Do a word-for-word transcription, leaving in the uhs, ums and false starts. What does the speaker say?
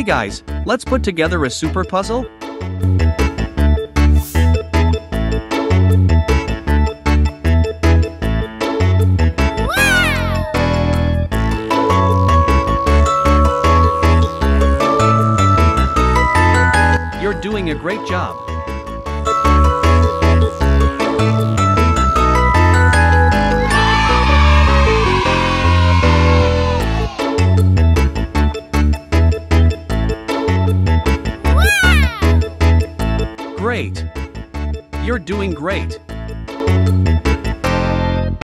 Hey guys, let's put together a super puzzle? Wow! You're doing a great job. You're doing great.